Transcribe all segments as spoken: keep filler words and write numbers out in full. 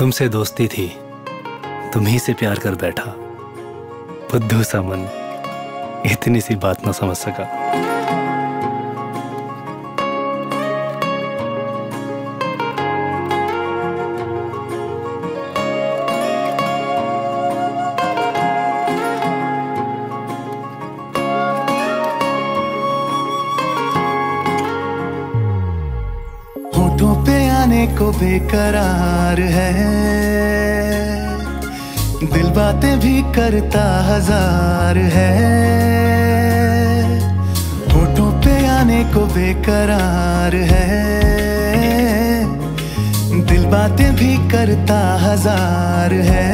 तुमसे दोस्ती थी, तुम्ही से प्यार कर बैठा। बुद्धू सा मन इतनी सी बात ना समझ सका। होठों पे आने को बेकरार है, दिल बातें भी करता हजार है। होठों पे आने को बेकरार है, दिल बातें भी करता हजार है।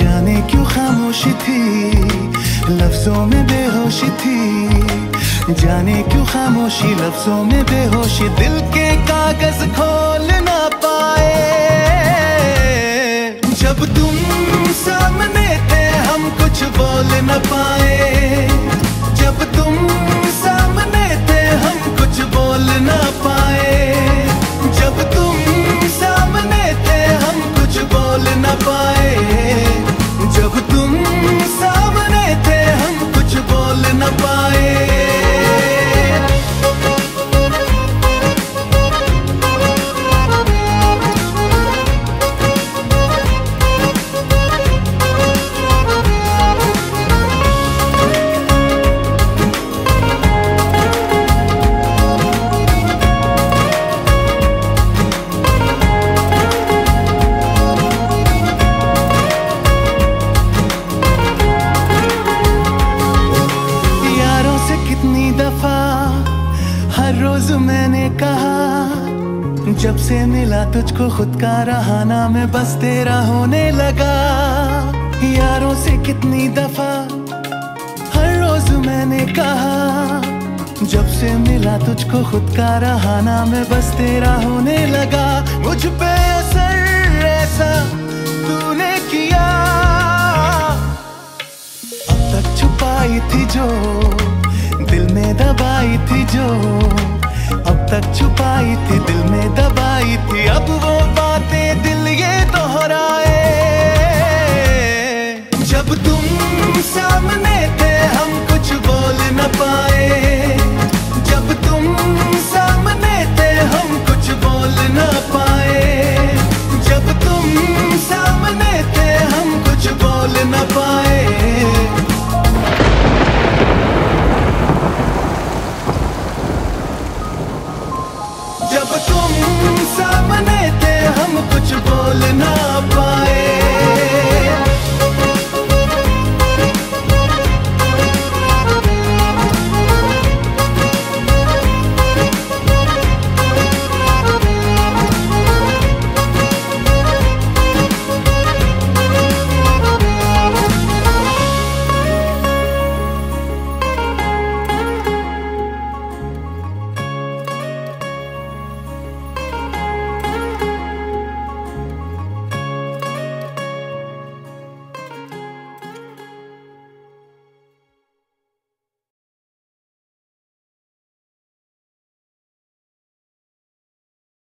जाने क्यों खामोशी थी, लफ्जों में बेहोशी थी। जाने क्यों खामोशी, लफ्जों में बेहोशी। दिल के कागज खोल ना पाए, जब तुम सामने थे हम कुछ बोल न पाए। जब तुम सामने थे हम कुछ बोल न पाए। जब तुम सामने थे हम कुछ बोल न पाए। जब तुम सामने थे हम कुछ बोल न पाए। जब से मिला तुझको खुद का रहा ना मैं बस तेरा होने लगा। यारों से कितनी दफा हर रोज मैंने कहा, जब से मिला तुझको खुद का रहा ना मैं बस तेरा होने लगा। मुझ पे असर ऐसा तूने किया, अब तक छुपाई थी जो दिल में दबाई थी, जो अब तक छुपाई थी दिल में दबाई थी। अब वो बातें दिल ये दोहराए, जब तुम सामने